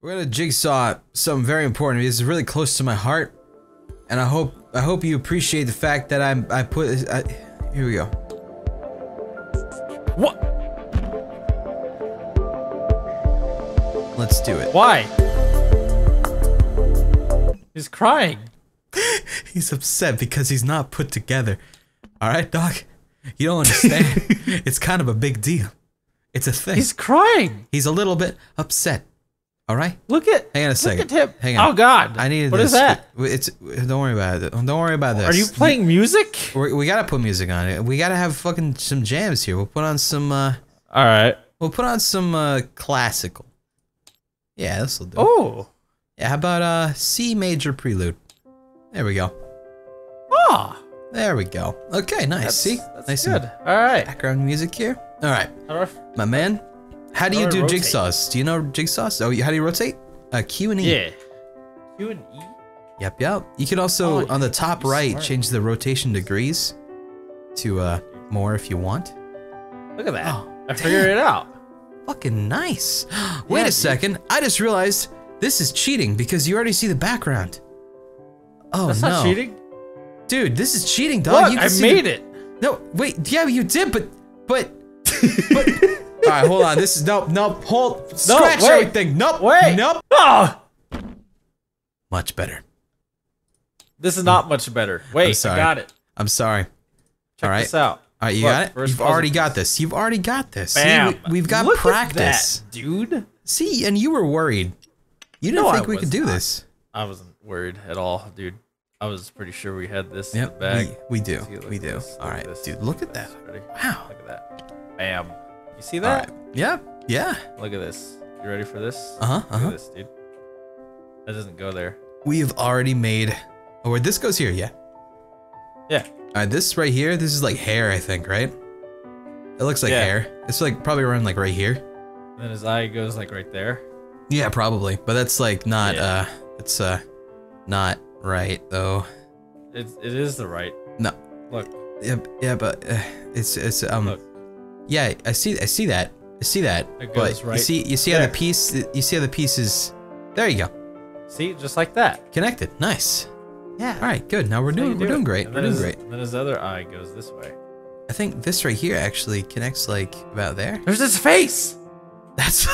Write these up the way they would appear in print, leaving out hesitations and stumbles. We're gonna jigsaw something very important. This is really close to my heart, and I hope you appreciate the fact that I here we go. What? Let's do it. Why? He's crying. He's upset because he's not put together. All right, Doc. You don't understand. It's kind of a big deal. It's a thing. He's crying. He's a little bit upset. All right. Hang on a second. Look at him. Oh God. I needed. What is that? It's. Don't worry about it. Don't worry about this. Are you playing music? We gotta put music on it. We gotta have fucking some jams here. We'll put on some. All right. We'll put on some classical. Yeah, this will do. Oh. Yeah. How about C major prelude? There we go. Ah. There we go. Okay. Nice. That's good. All right. Background music here. All right. My man. How do you do rotate jigsaws? Do you know jigsaws? Oh, how do you rotate? Q and E. Yeah. Q and E? Yep, yep. You can also, on the top right, change the rotation degrees to more if you want. Look at that. Oh, I figured it out. Fucking nice. Wait a second. I just realized this is cheating because you already see the background. Oh, that's no. That's not cheating? Dude, this is cheating, dog. Look, I made it. No, wait. Yeah, you did, but... All right, hold on. This is nope, hold, scratch everything. Nope, wait. Oh. Much better. This is not much better. Wait, I got it. I'm sorry. Check this out. All right, you got it. You've already got this. You've already got this. Bam. See, we've got practice, dude. See, and you were worried. You didn't think we could do this. I wasn't worried at all, dude. I was pretty sure we had this in the bag. We do. All right, dude. Look at that. Wow. Look at that. Bam. You see that? Right. Yeah. Yeah. Look at this. You ready for this? Uh-huh. Uh-huh. Look at this, dude. That doesn't go there. We have already made... Oh, where this goes here, yeah. Yeah. All right, this right here, this is like hair, I think, right? It looks like hair. It's like probably around like right here. And then his eye goes like right there. Yeah, probably. But that's like not... it's not right, though. It is the right. No. Look. Yeah, yeah, but it's... Look. Yeah, I see that. It goes right. You see how the piece, is, there you go. See, just like that. Connected, nice. Yeah. All right, good. Now we're doing great. And then his other eye goes this way. I think this right here actually connects like about there. There's his face. That's.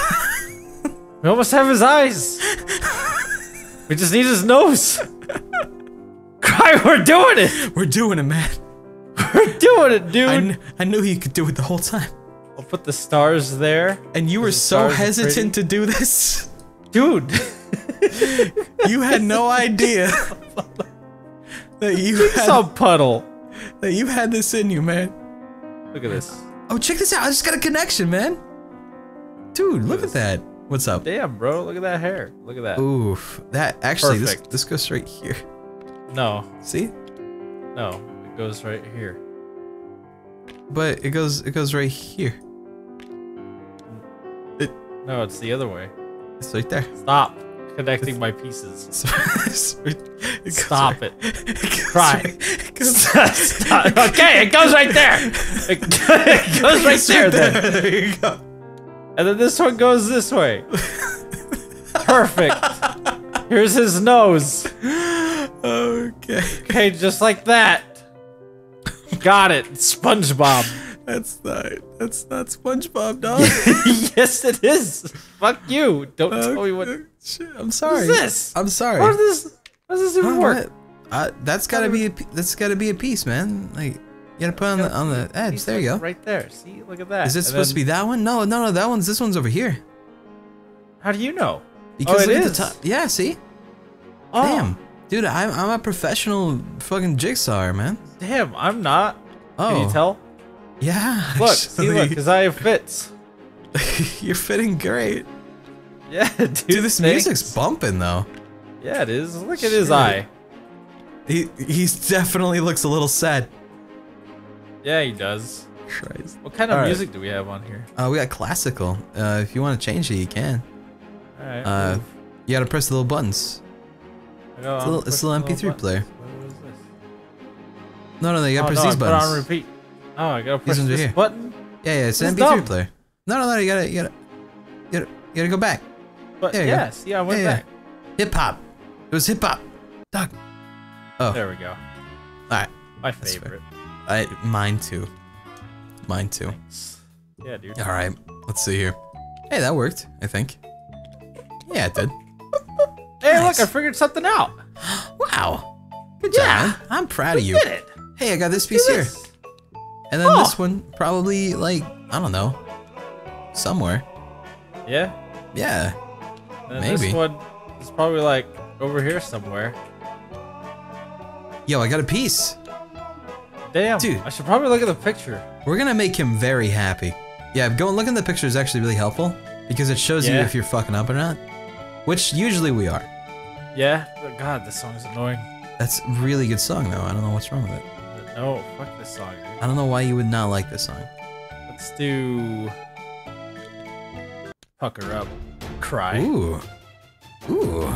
We almost have his eyes. We just need his nose. Cry, we're doing it. We're doing it, man. We're doing it, dude! I knew you could do it the whole time. I'll put the stars there. And you were so hesitant to do this. Dude! You had no idea that you had this in you, man. Look at this. Oh, check this out. I just got a connection, man. Dude, look at that. What's up? Damn, bro. Look at that hair. Look at that. Oof. That actually, this goes right here. No. See? No. Goes right here, but it goes right here. No, it's the other way. It's right there. Stop connecting my pieces. Stop it. Cry. Stop. Okay, it goes right there. It goes right there. Then. There you go. And then this one goes this way. Perfect. Here's his nose. Okay. Okay, just like that. Got it, SpongeBob. That's not SpongeBob, dog. Yes, it is. Fuck you. Don't tell me what. Shit, I'm sorry. What is this? I'm sorry. How does this even work? That's gotta be a piece, man. Like you gotta put on the edge. There you go. Right there. See, look at that. Is this supposed to be that one? No, no, no. That one's. This one's over here. How do you know? Because it is. At the top. Yeah. See. Oh. Damn. Dude, I'm a professional fucking jigsawer, man. Damn, I'm not. Oh. Can you tell? Yeah. Look, actually. See, look, his eye fits. You're fitting great. Yeah, dude. Dude, this music's bumping, though. Yeah, it is. Look at his eye. He definitely looks a little sad. Yeah, he does. Christ. What kind of music do we have on here? We got classical. If you want to change it, you can. All right. You gotta press the little buttons. No, it's a little MP3 player. What is this? No, you gotta press these buttons. Put on repeat. Oh, I gotta press this button? Yeah, it's an MP3 player. No, you gotta go back. But yes, yeah, I went back. Yeah. Hip hop. It was hip hop. Doc. Oh, there we go. All right. My favorite. Mine too. Thanks. Yeah, dude. All right. Let's see here. Hey, that worked. I think. Yeah, it did. Hey, nice. Look! I figured something out. Wow. Good job. Man. I'm proud of you. Did it. Hey, I got this piece here. And then this one, probably, like, I don't know, somewhere. Yeah? Yeah. And maybe. This one is probably, like, over here somewhere. Yo, I got a piece. Damn. Dude. I should probably look at the picture. We're going to make him very happy. Yeah, going looking at the picture is actually really helpful because it shows you if you're fucking up or not, which usually we are. Yeah? Oh, God, this song is annoying. That's a really good song, though. I don't know what's wrong with it. No, fuck this song. Dude. I don't know why you would not like this song. Let's do... Pucker Up. Cry. Ooh. Ooh.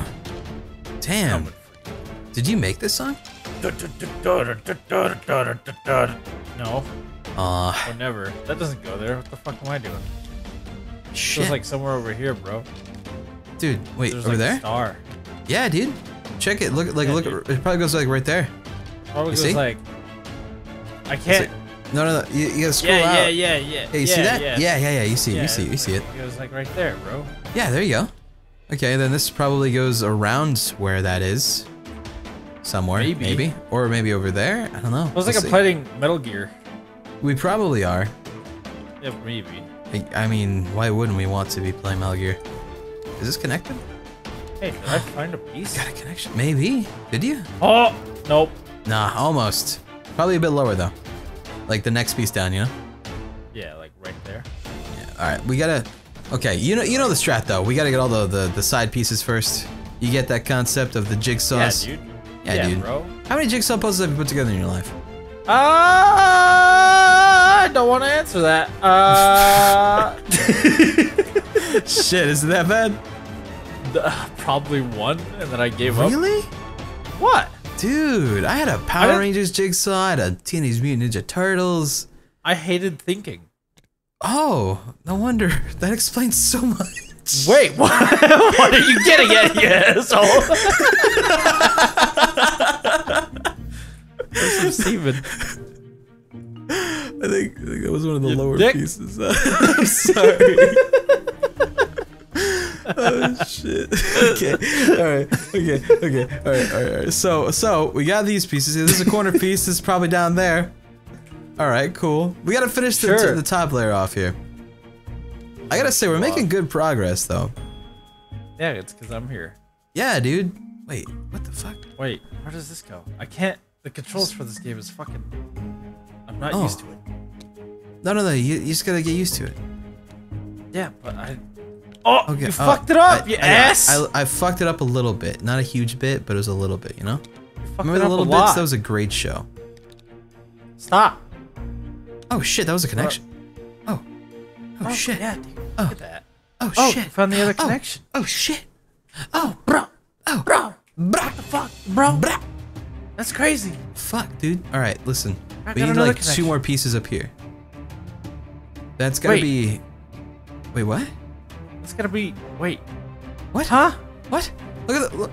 Damn. Did you make this song? No. Or never. That doesn't go there. What the fuck am I doing? Shit. It was like somewhere over here, bro. Dude, wait, over like there? A star. Yeah, dude. Check it. Look, like, yeah, look. Dude. It probably goes like right there. Probably goes like... I can't. No. You gotta scroll out. Yeah. Hey, you see that? Yeah. You see it. It was like right there, bro. Yeah, there you go. Okay, then this probably goes around where that is. Somewhere, maybe. Or maybe over there. I don't know. It was like I'm playing Metal Gear. We probably are. Yeah, maybe. I mean, why wouldn't we want to be playing Metal Gear? Is this connected? Hey, did I find a piece? Got a connection. Maybe. Did you? Oh, nope. Nah, almost. Probably a bit lower though, like the next piece down, you know. Yeah, like right there. Yeah. All right, we gotta. Okay, you know the strat though. We gotta get all the side pieces first. You get that concept of the jigsaws. Yeah, dude. Yeah, dude. Bro. How many jigsaw puzzles have you put together in your life? I don't want to answer that. Shit, is it that bad? Probably one, and then I gave up. Really? What? Dude, I had a Power Rangers jigsaw, I had a Teenage Mutant Ninja Turtles. I hated thinking. Oh, no wonder. That explains so much. Wait, what? What are you getting at, you asshole? This is Steven. I think that was one of the lower pieces. I'm sorry. Oh shit. Okay. All right. So we got these pieces. This is a corner piece. This is probably down there. All right. Cool. We gotta finish the top layer off here. I gotta say we're making good progress though. Yeah, it's because I'm here. Yeah, dude. Wait. What the fuck? Wait. Where does this go? I can't. The controls for this game is fucking. I'm not used to it. No. You just gotta get used to it. Yeah, but I. Oh, okay. You fucked it up, you ass! I fucked it up a little bit. Not a huge bit, but it was a little bit, you know? Remember the Little Bits? That was a great show. Stop! Oh shit, that was a connection. Oh shit. Yeah, dude. Look at that. Oh shit. Found the other connection. Oh shit. Oh, bro. Oh, bro. Bro. What the fuck, bro? Bro. That's crazy. Fuck, dude. Alright, listen. We need like two more pieces up here. That's gotta be... Wait, what? It's gotta be. Wait. What? Huh? What? Look at the. Look.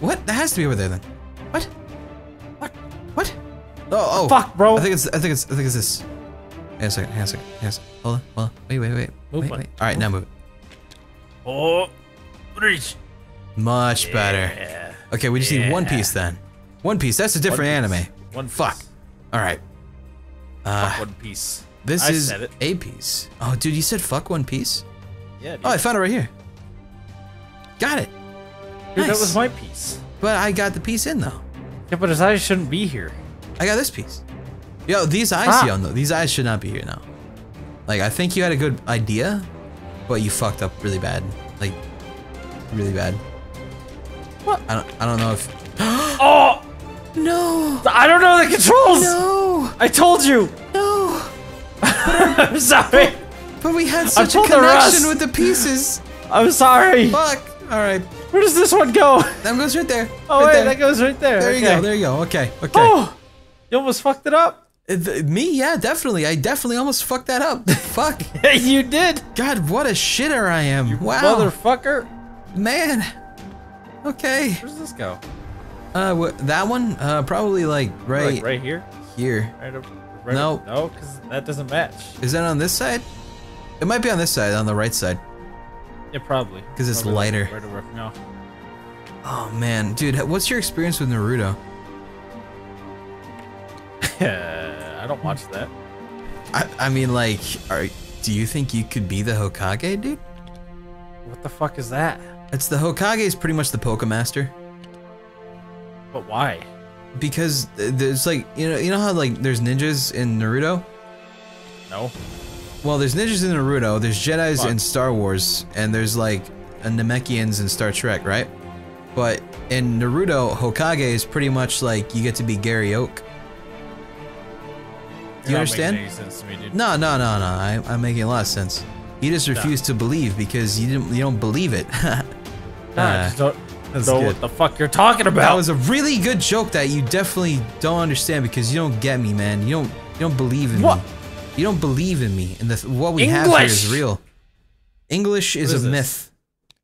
What? That has to be over there then. What? What? What? Oh! Fuck, bro. I think it's this. Hang on a second. Hold on. Wait. Move. All right, now move it. Oh, reach. Much better. Okay, we just need one piece then. One Piece. That's a different anime. One. Fuck. All right. Fuck One Piece. This is a piece. Oh, dude, you said fuck One Piece. Yeah, dude. Oh, I found it right here. Got it. Dude, nice. That was my piece. But I got the piece in though. Yeah, but his eyes shouldn't be here. I got this piece. Yo, these eyes, these eyes should not be here now. Like, I think you had a good idea, but you fucked up really bad. Like, really bad. What? I don't know if. Oh no! I don't know the controls. No! I told you. No. I'm sorry. But we had such a connection with the pieces. I'm sorry. Fuck. All right. Where does this one go? That goes right there. Oh wait, that goes right there. There you go. There you go. Okay. Oh, you almost fucked it up. Me? Yeah, definitely. I definitely almost fucked that up. Fuck. You did. God, what a shitter I am. Wow. Motherfucker. Man! Okay. Where does this go? That one? Probably like right... Like right here? Here. Right over, right no. Over, no, because that doesn't match. Is that on this side? It might be on this side, on the right side. Yeah, probably. Because it's lighter. Right over, no. Oh man, dude, what's your experience with Naruto? I don't watch that. I mean, like, do you think you could be the Hokage, dude? What the fuck is that? It's the Hokage is pretty much the Pokemaster. But why? Because there's like, you know how like there's ninjas in Naruto? No. Well, there's ninjas in Naruto, there's Jedis in Star Wars, and there's like Namekians in Star Trek, right? But in Naruto, Hokage is pretty much like you get to be Gary Oak. Do you understand? Any sense to me, dude. No, no, no, no. I'm making a lot of sense. You just refuse to believe because you don't believe it. Don't know what the fuck you're talking about. That was a really good joke that you definitely don't understand because you don't get me, man. You don't believe in me. You don't believe in me, and what we have here is real. English is a myth.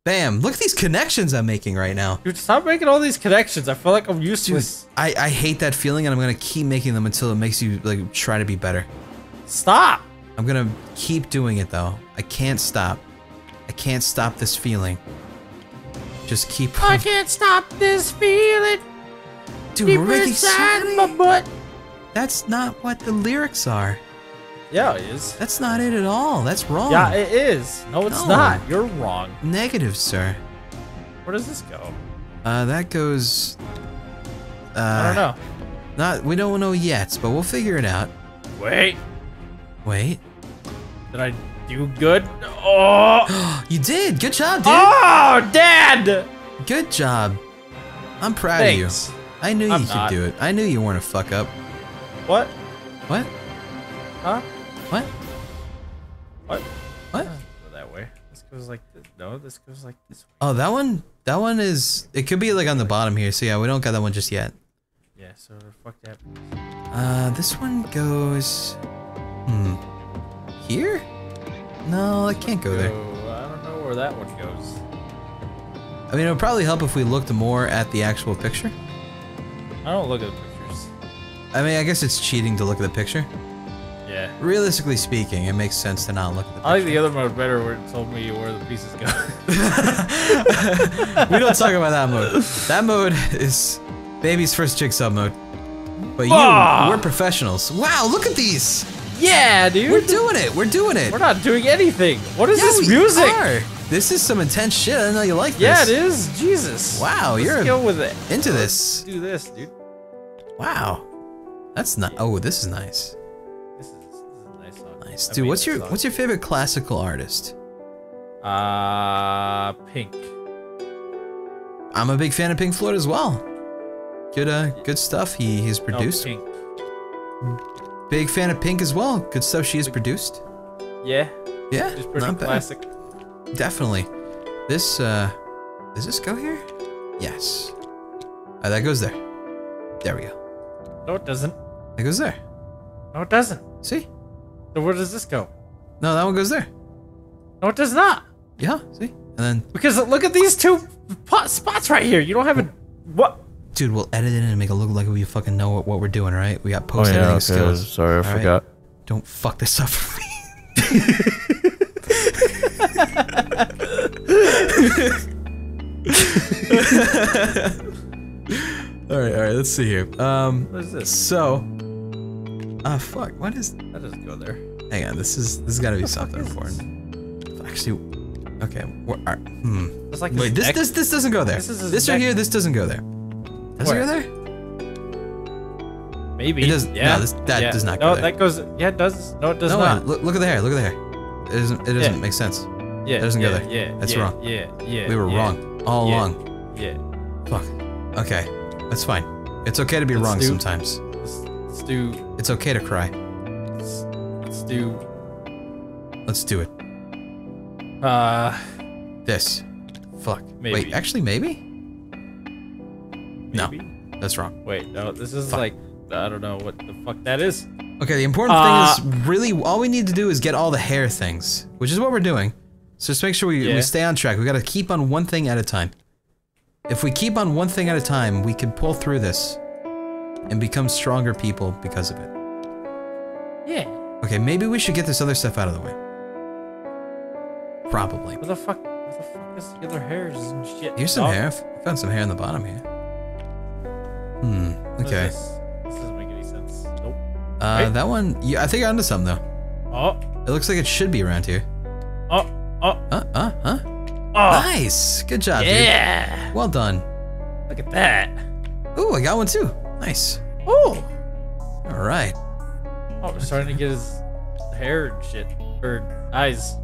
Bam! Look at these connections I'm making right now. Dude, stop making all these connections. I feel like I'm useless. Dude, I hate that feeling, and I'm gonna keep making them until it makes you like try to be better. Stop! I'm gonna keep doing it though. I can't stop. I can't stop this feeling. Just keep. I can't stop this feeling. Dude, deep inside my butt. That's not what the lyrics are. Yeah, it is. That's not it at all. That's wrong. Yeah, it is. No, it's not. You're wrong. Negative, sir. Where does this go? That goes... I don't know. We don't know yet, but we'll figure it out. Wait. Wait. Did I do good? Oh! You did! Good job, dude! Oh, Dad! Good job. I'm proud of you. I knew you could do it. I knew you weren't a fuck up. What? What? Huh? What? What? What? Go that way. This goes like this. No, this goes like this way. Oh, that one? That one is... It could be like on the bottom here. So yeah, we don't got that one just yet. Yeah, so fuck that. This one goes... Here? No, it can't go there. I don't know where that one goes. I mean, it would probably help if we looked more at the actual picture. I don't look at the pictures. I mean, I guess it's cheating to look at the picture. Yeah. Realistically speaking, it makes sense to not look at the picture. I like the other mode better where it told me where the pieces go. We don't talk about that mode. That mode is baby's first jigsaw mode. But you, we're professionals. Wow, look at these! Yeah, dude! We're doing it! We're doing it! We're not doing anything! What is this music? This is some intense shit. I didn't know you like this. Yeah, it is. Jesus. Wow, let's go with it. Into this. Let's do this, dude. Wow. That's not. Oh, this is nice. Dude, what's your favorite classical artist? Pink. I'm a big fan of Pink Floyd as well. Good good stuff he's produced. No, Pink. Big fan of Pink as well. Good stuff she has produced. Yeah. Yeah. She's pretty classic. Definitely. This does this go here? Yes. That goes there. There we go. No, it doesn't. That goes there. No, it doesn't. See? So where does this go? No, that one goes there. No, it does not. Yeah, see? And then... Because look at these two spots right here. You don't have a... What? Dude, we'll edit it and make it look like we fucking know what we're doing, right? We got post-editing skills. Sorry, I forgot. Right? Don't fuck this up for me. Alright, let's see here. What is this? So... fuck, what is... That doesn't go there. Hang on, this has gotta be something important. Actually, okay, It's like wait, this doesn't go there. This right here, this doesn't go there. Does it go there? Maybe. It doesn't, yeah. No, that does not go there. No, that goes, yeah, it does. No, it does not. Look at the hair, look at the hair. It doesn't make sense. Yeah, it doesn't go there. Yeah, that's wrong. Yeah, we were wrong all along. Yeah. Fuck. Okay, that's fine. It's okay to be wrong sometimes. Let's do... It's okay to cry. Let's do... Let's do it. This. Fuck. Maybe. Wait, actually, maybe? No. That's wrong. Wait, no, this is like... I don't know what the fuck that is. Okay, the important thing is really... All we need to do is get all the hair things, which is what we're doing. So just make sure we stay on track. We gotta keep on one thing at a time. If we keep on one thing at a time, we can pull through this and become stronger people because of it. Yeah. Okay, maybe we should get this other stuff out of the way. Probably. What the fuck is the other hairs and shit? Here's some hair. I found some hair in the bottom here. Hmm, okay. This doesn't make any sense. Nope. Right? That one, yeah, I think I'm onto something though. Oh. It looks like it should be around here. Oh. Oh. Oh. Nice. Good job, dude. Well done. Look at that. Ooh, I got one too. Nice. Ooh. All right. Oh, we're starting to get his hair and shit. Or eyes.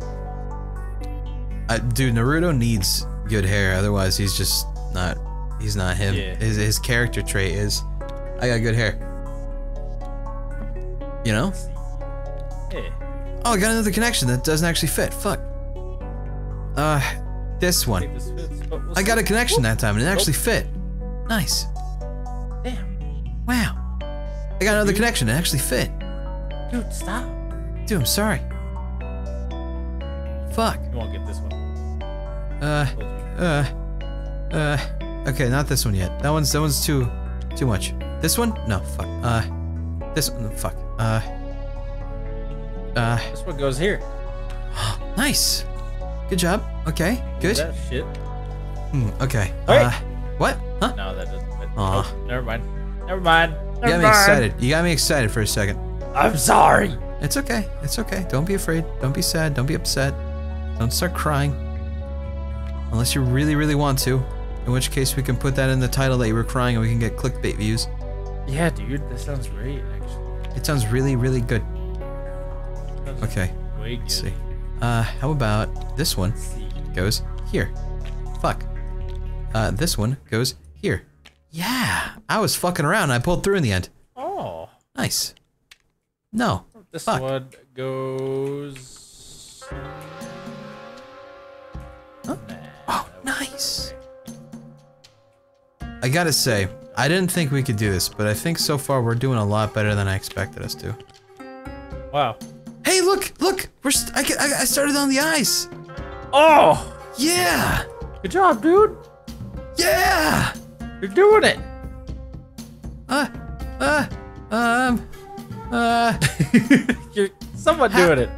Dude, Naruto needs good hair. Otherwise, he's just not... He's not him. Yeah. His character trait is, I got good hair. You know? Hey. Oh, I got another connection that doesn't actually fit. Fuck. This one. I got a connection that time, and it actually fit. Nice. Damn. Wow. I got another connection, and it actually fit. Dude, stop. Dude, I'm sorry. Fuck. You won't get this one. Okay, not this one yet. That one's too much. This one? No, fuck. This one, fuck. This one goes here. Nice. Good job. Okay, good. That shit. Okay. All right. What? Huh? No, that doesn't fit. Oh, never mind. Never mind. You got me excited. You got me excited for a second. I'm sorry. It's okay. It's okay. Don't be afraid. Don't be sad. Don't be upset. Don't start crying. Unless you really, really want to. In which case we can put that in the title that you were crying and we can get clickbait views. Yeah, dude, that sounds great, actually. It sounds really, really good. Okay, way good. Let's see. How about this one goes here? Fuck. This one goes here. Yeah, I was fucking around and I pulled through in the end. Oh. Nice. No. This one goes... Huh? Oh, nice. I gotta say, I didn't think we could do this, but I think so far we're doing a lot better than I expected us to. Wow. Hey, look, look! I started on the ice! Oh! Yeah! Good job, dude! Yeah! You're doing it! You're somewhat doing it.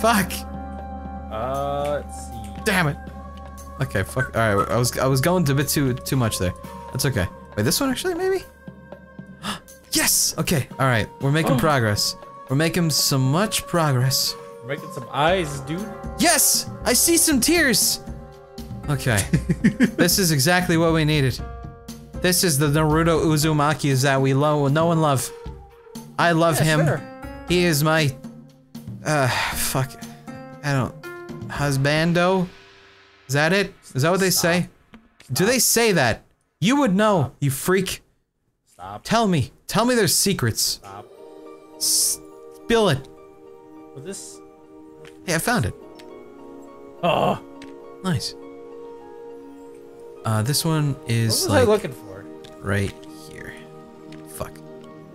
Fuck. Let's see. Damn it! Okay, fuck. All right, I was going a bit too much there. That's okay. Wait, this one actually maybe? Yes. Okay. All right, we're making progress. We're making so much progress. We're making some eyes, dude. Yes, I see some tears. Okay, this is exactly what we needed. This is the Naruto Uzumaki that we know and love. I love him. Sure. He is my fuck. I don't. Husbando? Is that it? Is that what they say? Stop. Do they say that? You would know, you freak. Stop. Tell me. Tell me their secrets. Stop. Spill it. Well, this... Hey, I found it. Oh. Nice. This one is like... What was I looking for? Right here. Fuck.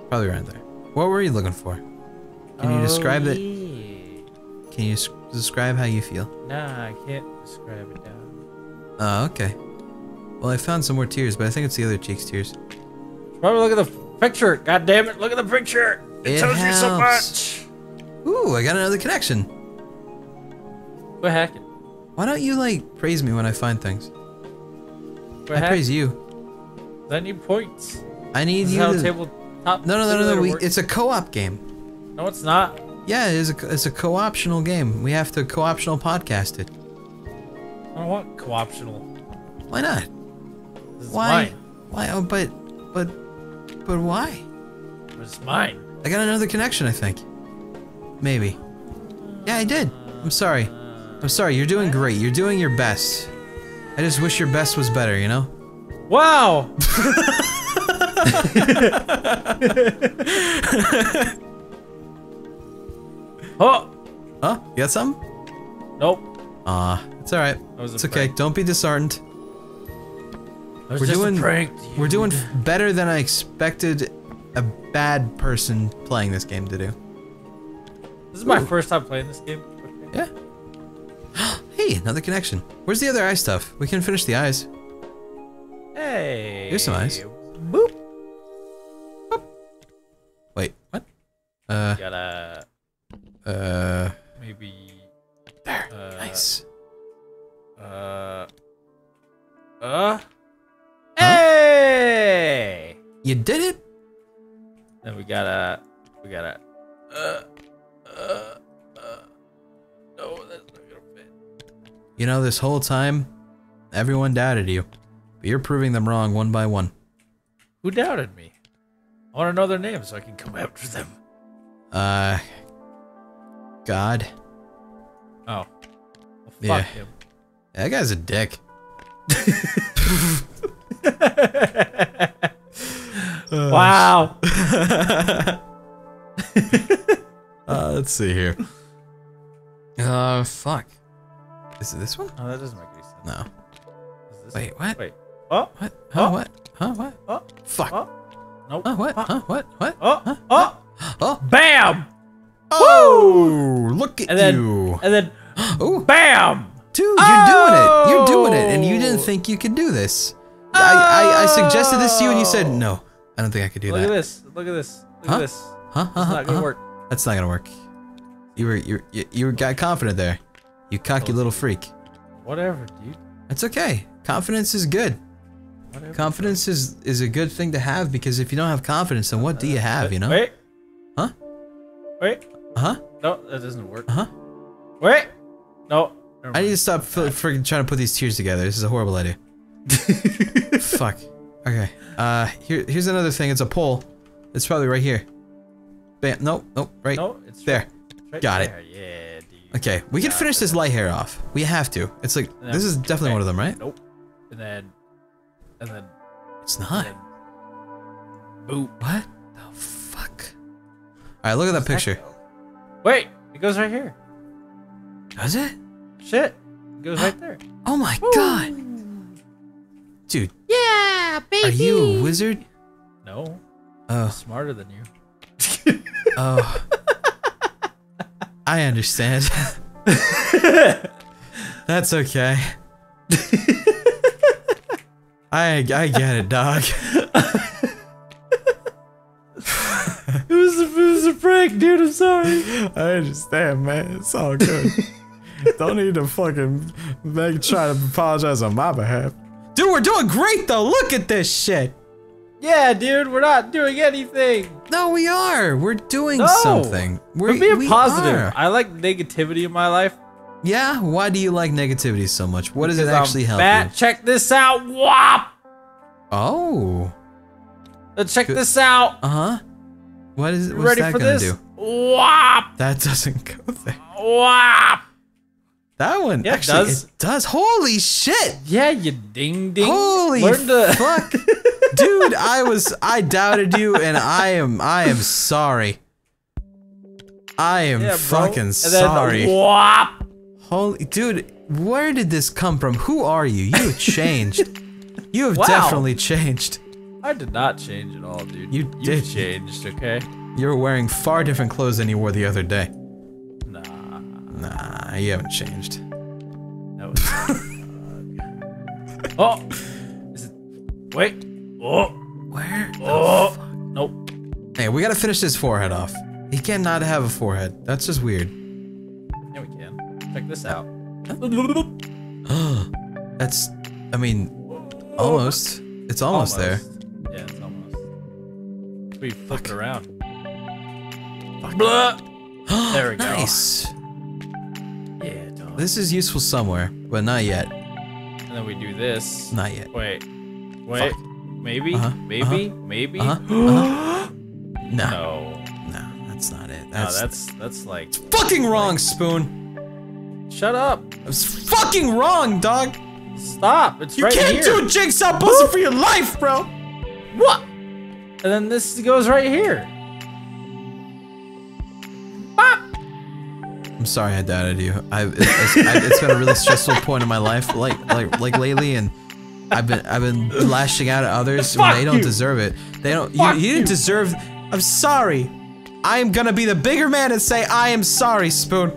Probably right there. What were you looking for? Can you describe it? Can you describe how you feel? Nah, I can't describe it now. Oh, okay. Well, I found some more tears, but I think it's the other cheek's tears. Probably look at the picture. God damn it! Look at the picture. It tells you so much. Ooh, I got another connection. We're hacking. Why don't you like praise me when I find things? We're hacking. Praise you. I need points. I need you. To... Tabletop. No. It's a co-op game. No, it's not. Yeah, it's a co-optional game. We have to co-optional podcast it. I don't want co-optional. Why not? This is mine. Why? Oh, but why? It's mine. I got another connection, I think. Maybe. Yeah, I did. I'm sorry. I'm sorry. You're doing great. You're doing your best. I just wish your best was better, you know? Wow! Oh! Huh? You got something? Nope. It's alright. It's okay. Prank. Don't be disheartened. We're doing better than I expected a bad person playing this game to do. This is my first time playing this game. Yeah. Hey, another connection. Where's the other eye stuff? We can finish the eyes. Hey. Here's some eyes. Boop. Boop. Wait, what? You gotta... Maybe... There, nice. Hey! You did it? Then we gotta... No, that's not gonna fit. You know, this whole time, everyone doubted you. But you're proving them wrong one by one. Who doubted me? I wanna know their names so I can come after them. God. Oh. Well, fuck him. That guy's a dick. Wow. Let's see here. Fuck. Is it this one? Oh, that doesn't make any sense. No. Wait, what? Wait. Oh, what? Huh? What? Huh? What? Oh, fuck. Oh, nope. Oh, what? Huh? What? What? Oh, huh? Oh, oh, oh, bam! Oh, woo! Look at you. And then, oh, bam! Dude, you're doing it. You're doing it, and you didn't think you could do this. Oh! I suggested this to you, and you said no. I don't think I could do that. Look at this. Look at this. Look at this. Huh? That's not gonna work. That's not gonna work. You got confident there. You cocky little freak. Whatever, dude. That's okay. Confidence is good. Whatever. Confidence is a good thing to have, because if you don't have confidence, then what do you have? You know? Wait. Huh? Wait. Huh? No, that doesn't work. Huh? Wait. No. I need to stop freaking trying to put these tears together. This is a horrible idea. Fuck. Okay. Here's another thing. It's a pole. It's probably right here. Bam. Nope. Nope. Right. No, it's there. Right got there. It. Yeah, dude. Okay. We can finish this light hair off. We have to. It's like this is definitely one of them, right? Nope. And then. It's not. Boop. What the fuck? All right. Look at that picture. Wait. It goes right here. Does it? Shit. It goes right there. Oh my god. Dude. Yeah, baby. Are you a wizard? No. Oh. I'm smarter than you. Oh. I understand. That's okay. I get it, dog. It was a prank, dude. I'm sorry. I understand, man. It's all good. Don't need to fucking try to apologize on my behalf. Dude, we're doing great though. Look at this shit. Yeah, dude, we're not doing anything. No, we are. We're doing something. We're being positive. I like negativity in my life. Yeah? Why do you like negativity so much? What does it actually help you? Check this out. Wop. Oh. Let's check this out. Uh-huh. What is it? What's that gonna do? Wop. That doesn't go there. Wop. That one, yeah, actually, it does. Holy shit! Yeah, you ding ding. Holy fuck, dude! I doubted you, and I am sorry. I am fucking sorry. Whop. Holy, dude, where did this come from? Who are you? You have changed. You have definitely changed. I did not change at all, dude. You did changed, okay? You're wearing far different clothes than you wore the other day. Nah, you haven't changed. No. Oh! Is it... Wait! Oh! Where? Oh! Fuck? Nope. Hey, we gotta finish his forehead off. He cannot have a forehead. That's just weird. Yeah, we can. Check this out. That's... I mean... Almost. It's almost there. Yeah, it's almost. We fucked around. Fuck. Blah! There we go. Nice! Yeah, don't. This is useful somewhere, but not yet. And then we do this. Not yet. Wait. Fuck. Maybe? Maybe? No. No, that's not it. That's like... It's fucking wrong, like, Spoon! Shut up! It's fucking wrong, dog! Stop! It's right here! You can't do a jigsaw puzzle for your life, bro! What? And then this goes right here. I'm sorry I doubted you. It's been a really stressful point in my life, like lately, and I've been lashing out at others when they don't deserve it. They don't. You didn't deserve. I'm sorry. I'm gonna be the bigger man and say, I am sorry, Spoon.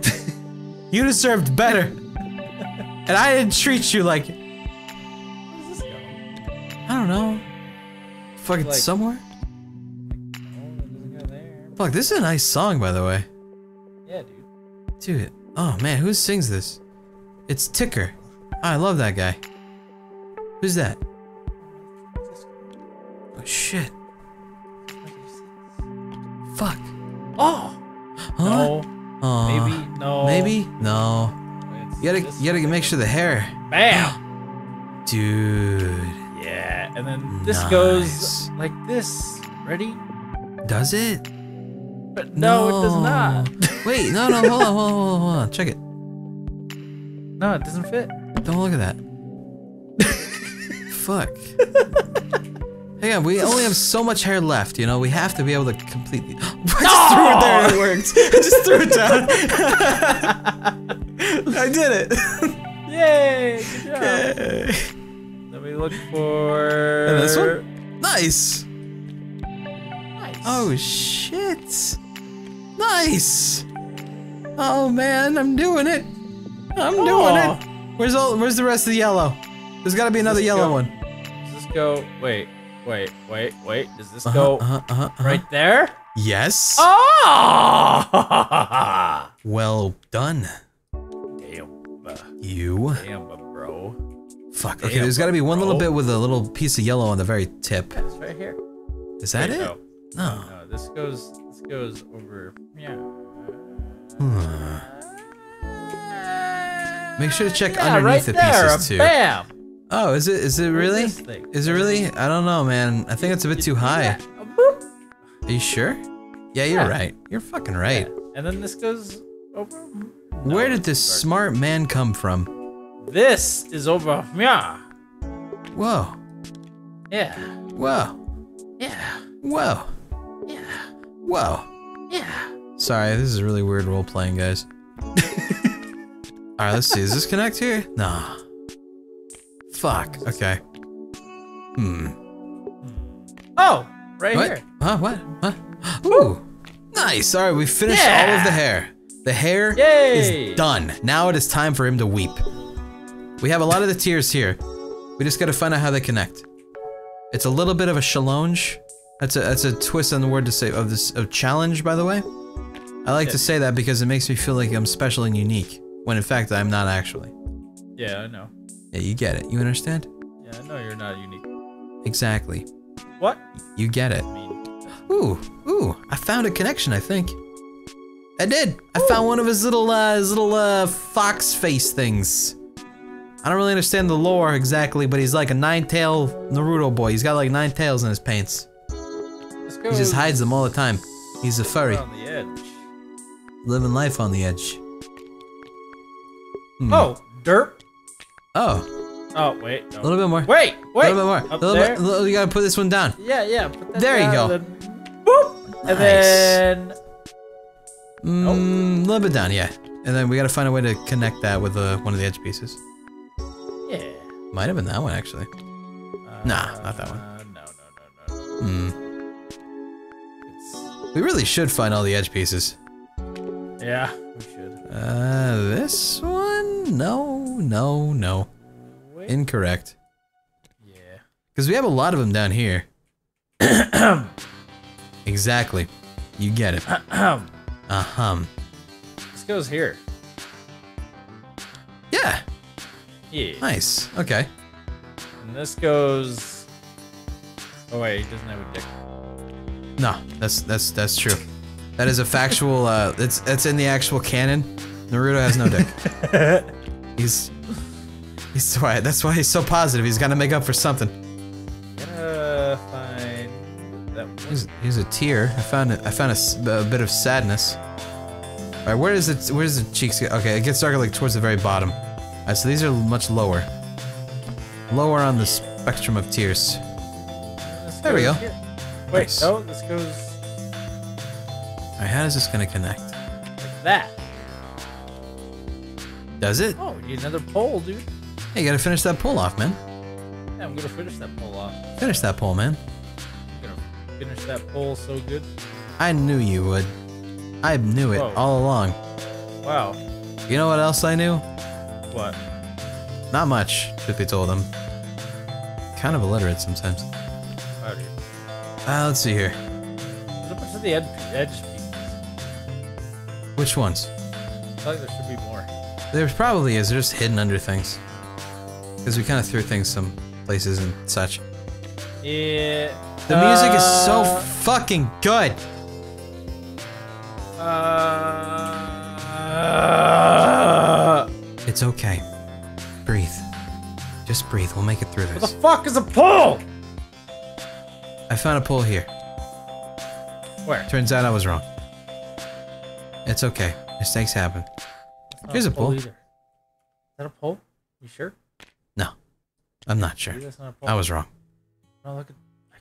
You deserved better. And I didn't treat you like it. Where does this go? I don't know. Fucking like, somewhere? Like, oh, it doesn't go there. Fuck, this is a nice song, by the way. Yeah, dude. Dude, oh man, who sings this? It's Ticker. I love that guy. Who's that? Oh shit. Fuck. Oh! Huh? No. Maybe? No. Maybe? No. You gotta make sure the hair. Bam! Dude. Yeah, and then this goes like this. Ready? Does it? But no, it does not. Wait, no, hold on. Check it. No, it doesn't fit. Don't look at that. Fuck. Hang on, we only have so much hair left, you know? We have to be able to completely- I just threw it there and it worked! I just threw it down! I did it! Yay! Good job! Kay. Let me look for... And this one? Nice! Nice! Oh shit! Nice! Oh man, I'm doing it! I'm doing it! Where's the rest of the yellow? There's gotta be another yellow one. Does this go- wait. Does this go right there? Yes. Oh! Well done. Damn. You. Damn, bro. Fuck. Damn, okay, there's gotta be one little bit with a little piece of yellow on the very tip. That's right here. Is that it? No. No, this goes over. Yeah. Make sure to check underneath the pieces too. Bam! Oh, is it really? Is it really? I don't know, man. I think it's a bit too high. Are you sure? Yeah, you're right. You're fucking right. Yeah. And then this goes over. No, where did this smart man come from? This is over. Yeah. Whoa. Yeah. Whoa. Yeah. Whoa. Yeah. Whoa. Yeah. Sorry, this is really weird role playing, guys. All right, let's see. Does this connect here? Nah. Fuck. Okay. Oh, right here. Huh? What? Huh? Ooh. Nice. All right, we finished all of the hair. The hair is done. Now it is time for him to weep. We have a lot of the tears here. We just got to find out how they connect. It's a little bit of a challenge. That's a twist on the word to say of challenge, by the way. I like to say that because it makes me feel like I'm special and unique when in fact I'm not actually. Yeah, I know. Yeah, you get it. You understand? Yeah, I know you're not unique. Exactly. What? You get it. I mean. Ooh, I found a connection, I think. I did! I found one of his little fox face things. I don't really understand the lore exactly, but he's like a nine-tailed Naruto boy. He's got like 9 tails in his pants. He just hides them all the time. He's a furry. On the edge. Living life on the edge. Oh, derp. Oh, wait. No. A little bit more. Wait. A little bit more. Up there. You gotta put this one down. Yeah. Put that there down, you go. Then, boop. Nice. And then. A little bit down, yeah. And then we gotta find a way to connect that with one of the edge pieces. Yeah. Might have been that one actually. Nah, not that one. No. We really should find all the edge pieces. Yeah, we should. This one? No. Wait. Incorrect. Yeah. Because we have a lot of them down here. Exactly. You get it. This goes here. Yeah. Nice. Okay. And this goes... Oh wait, he doesn't have a dick. No, that's true. That is a factual, it's in the actual canon. Naruto has no dick. That's why he's so positive. He's gotta make up for something. Gotta find that one. Here's a tear. I found a bit of sadness. All right, where's the cheeks go? Okay, it gets darker like towards the very bottom. All right, so these are much lower. Lower on the spectrum of tears. There we go. Here. Wait, nice. No, this goes... Alright, how is this gonna connect? Like that. Does it? Oh, we need another pole, dude. Hey, you gotta finish that pole off, man. Yeah, I'm gonna finish that pole off. Finish that pole, man. I'm gonna finish that pole so good. I knew you would. I knew it all along. Wow. You know what else I knew? What? Not much, should be told. I'm kind of illiterate sometimes. How do you? Let's see here. What about some of the edge pieces? Which ones? I feel like there should be more. There probably is. They're just hidden under things. Because we kind of threw things some places and such. Yeah. The music is so fucking good. It's okay. Breathe. Just breathe. We'll make it through this. What the fuck is a pole? I found a pole here. Where? Turns out I was wrong. It's okay. Mistakes happen. Here's a pole. Is that a pole? You sure? No. I'm not sure. That's not a pole. I was wrong. No, look at... I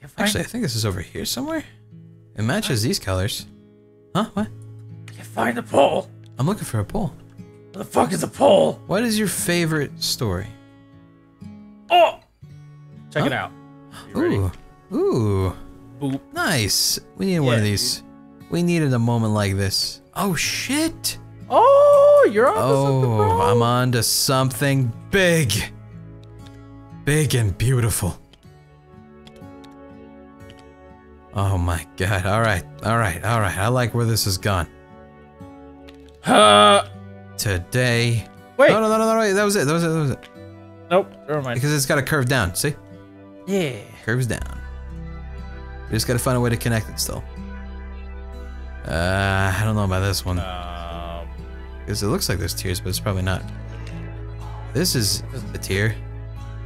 can't find it. Actually, I think this is over here somewhere. It matches these colors. Huh? What? I can't find the pole. I'm looking for a pole. What the fuck is a pole? What is your favorite story? Oh! Check it out. You ready? Ooh. Boop. Nice. We need one of these. Dude. We needed a moment like this. Oh, shit. Oh, you're on to something, bro. I'm on to something big. Big and beautiful. Oh my god, alright, alright, alright. I like where this has gone. Today... Wait! No, no, no, no, no, wait, that was it, that was it, that was it. Nope, never mind. Because it's gotta curve down, see? Yeah. Curves down. We just gotta find a way to connect it still. I don't know about this one. Because it looks like there's tiers, but it's probably not. This is the tier.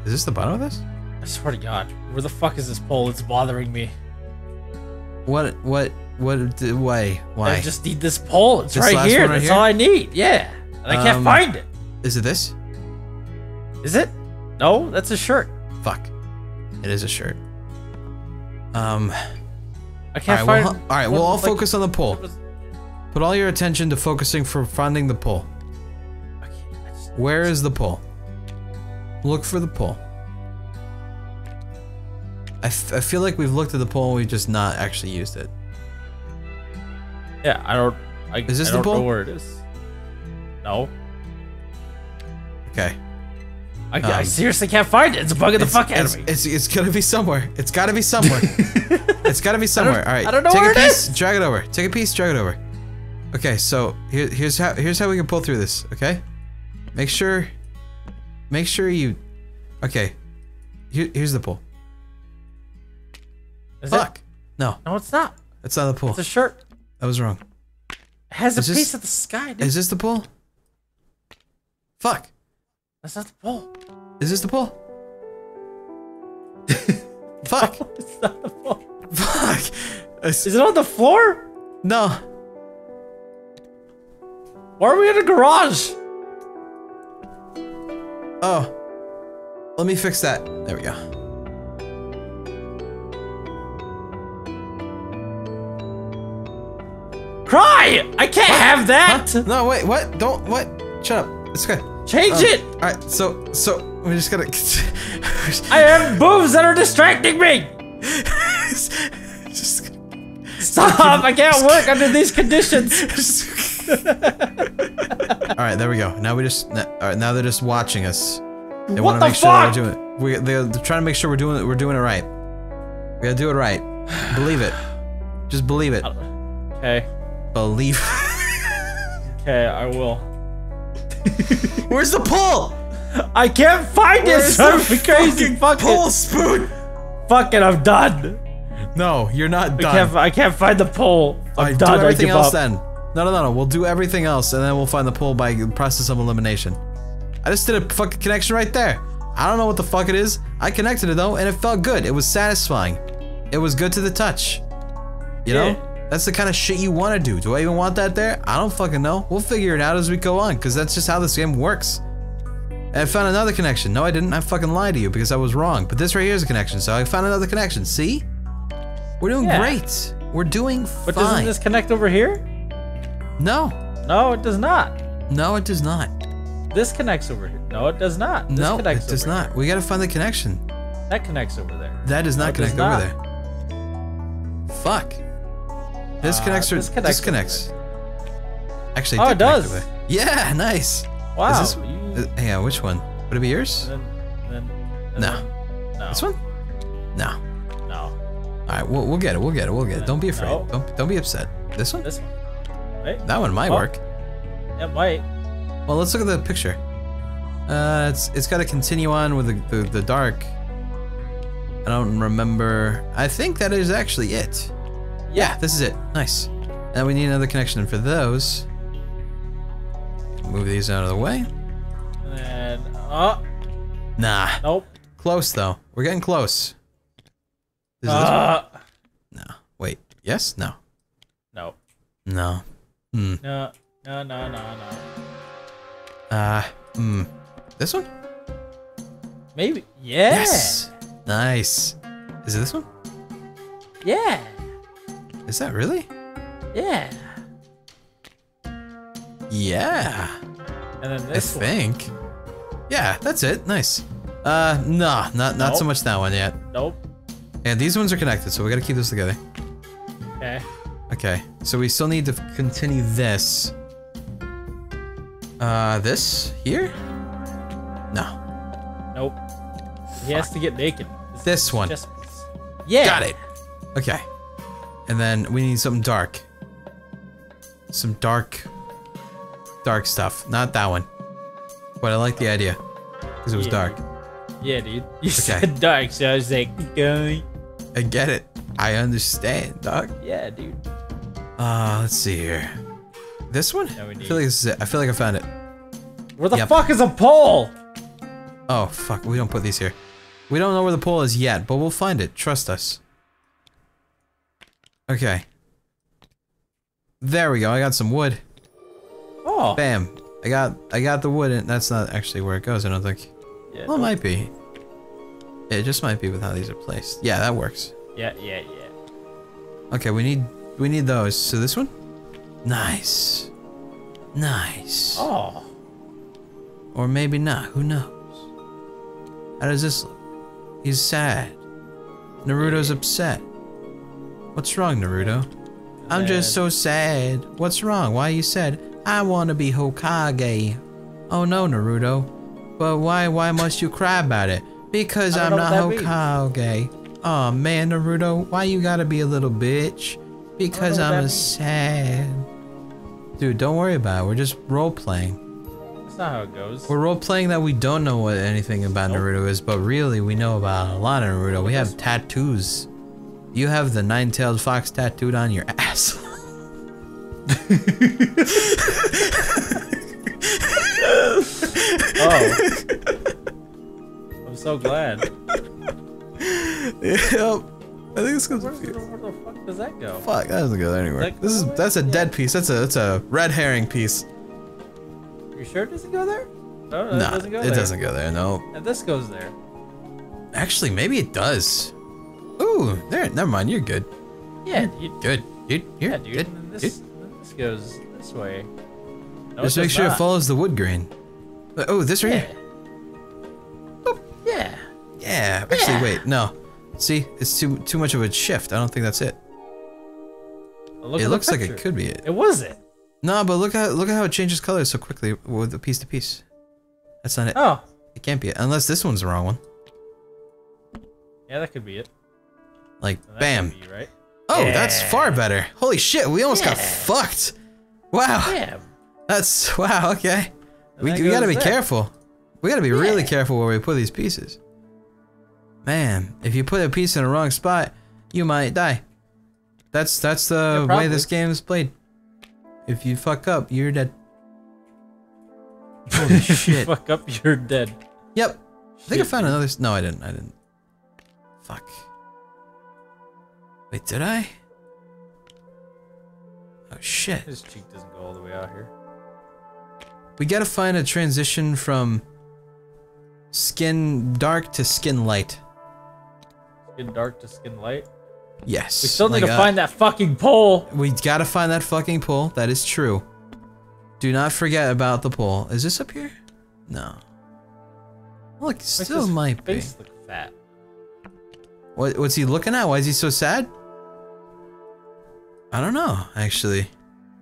Is this the bottom of this? I swear to god, where the fuck is this pole? It's bothering me. Why? I just need this pole. It's right here. That's all I need. Yeah. And I can't find it. Is it this? Is it? No, that's a shirt. Fuck. It is a shirt. I can't find it. All right, we'll all focus on the pole. Put all your attention to focusing for finding the pole. Where is the pole? Look for the pole. I feel like we've looked at the pole and we've just not actually used it. Yeah, I don't know where it is. No. Okay. I seriously can't find it. It's bugging the fuck out of me. It's gonna be somewhere. It's gotta be somewhere. It's gotta be somewhere. Alright. I don't know where it is. Drag it over. Take a piece, drag it over. Okay, so here's how we can pull through this, okay? Make sure you... Okay. Here's the pole. Is fuck. It? No. No, it's not. It's not the pool. It's a shirt. I was wrong. It has a piece of the sky, dude. Is this the pool? Fuck. That's not the pool. Is this the pool? Fuck. No, it's not the pool. Fuck. Is it on the floor? No. Why are we in a garage? Oh. Let me fix that. There we go. Cry! I can't have that! Huh? No, wait, what? Don't, what? Shut up. It's okay. Change it! Alright, so, we just gotta... I have boobs that are distracting me! Just... Stop! I can't work under these conditions! Alright, there we go. Now we just... Alright, now they're just watching us. They want to make sure we're doing it. They're trying to make sure we're doing it right. We gotta do it right. Believe it. Just believe it. Okay. Believe. Okay, I will. Where's the pole? I can't find it. Where's the fucking pole, Spoon? Fuck it, I'm done. No, you're not done. I can't find the pole. I'm done. Do everything else then. No, no, no, no. We'll do everything else, and then we'll find the pole by process of elimination. I just did a fucking connection right there. I don't know what the fuck it is. I connected it though, and it felt good. It was satisfying. It was good to the touch. You know. That's the kind of shit you want to do. Do I even want that there? I don't fucking know. We'll figure it out as we go on, because that's just how this game works. And I found another connection. No, I didn't. I fucking lied to you because I was wrong. But this right here is a connection, so I found another connection. See? We're doing great. We're doing fine. But doesn't this connect over here? No. No, it does not. No, it does not. This connects over here. No, it does not. This no, it does not. Here. We gotta find the connection. That connects over there. That does not connect over there. Fuck. Disconnects or disconnects? Actually, oh, it does. Away. Yeah, nice. Wow. Is this, hang on, which one? Would it be yours? No. This one? No. All right, we'll get it. We'll get it. Don't be afraid. No. Don't be upset. This one? This one. Right? That one might work. It might. Well, let's look at the picture. It's got to continue on with the dark. I don't remember. I think that is actually it. Yeah, this is it. Nice. Now we need another connection for those. Move these out of the way. And nah. Nope. Close though. We're getting close. Is this one? No. Wait. Yes? No. No. No. Mm. No. This one? Maybe. Yeah. Yes. Nice. Is it this one? Yeah. Is that really? Yeah. Yeah. And then this one. I think. Yeah, that's it. Nice. Not so much that one yet. Nope. And these ones are connected, so we gotta keep this together. Okay. Okay. So we still need to continue this. This here? No. Nope. He has to get naked. This one. Just... Yeah. Got it. Okay. And then we need something dark. Some dark stuff. Not that one. But I like the idea. Because it was dark. Dude. Yeah, dude. You said dark, so I was like, okay. I get it. I understand, dog. Yeah, dude. Let's see here. This one? Yeah, I feel like this is it. I feel like I found it. Where the fuck is a pole? Oh, fuck. We don't put these here. We don't know where the pole is yet, but we'll find it. Trust us. Okay. There we go. I got some wood. Oh. Bam. I got the wood, and that's not actually where it goes, I don't think. Yeah, well, it might be. It just might be with how these are placed. Yeah, that works. Yeah. Okay, we need those. So this one? Nice. Oh. Or maybe not. Who knows? How does this look? He's sad. Naruto's upset. What's wrong, Naruto? I'm just so sad. What's wrong? Why you sad? I want to be Hokage. Oh no, Naruto. But why must you cry about it? Because I'm not Hokage. Means. Oh man, Naruto, why you gotta be a little bitch? Because I'm a sad. Dude, don't worry about it. We're just role playing. That's not how it goes. We're role playing that we don't know what anything about Naruto is, but really we know about a lot of Naruto. We have tattoos. You have the nine-tailed fox tattooed on your ass. Oh, I'm so glad. Yep. I think this goes. Where the fuck does that go? Fuck, that doesn't go anywhere. That that's a dead piece. That's a red herring piece. You sure it doesn't go there? No, it doesn't go there. It doesn't go there. No. And this goes there. Actually, maybe it does. Ooh, there. Never mind. You're good. Yeah, you're good. You're good. And this goes this way. No, just make sure it follows the wood grain. Oh, this right here. Boop. Yeah. Actually, wait. No. See, it's too much of a shift. I don't think that's it. Look, it looks like it could be it. It was it. No, but look at how it changes colors so quickly with the piece to piece. That's not it. Oh. It can't be it unless this one's the wrong one. Yeah, that could be it. Like so bam. Could be, right? Oh, that's far better. Holy shit, we almost got fucked. Wow. Damn. That's wow. Okay. We gotta be careful. We gotta be really careful where we put these pieces. Man, if you put a piece in the wrong spot, you might die. That's the way this game is played. If you fuck up, you're dead. Holy shit! If you fuck up, you're dead. Yep. Shit. I think I found another. No, I didn't. Fuck. Wait, did I? Oh shit! His cheek doesn't go all the way out here. We gotta find a transition from skin dark to skin light. Skin dark to skin light? Yes. We still need to find that fucking pole! We gotta find that fucking pole, that is true. Do not forget about the pole. Is this up here? No. Look, it still might be. His face looks fat. What's he looking at? Why is he so sad? I don't know, actually.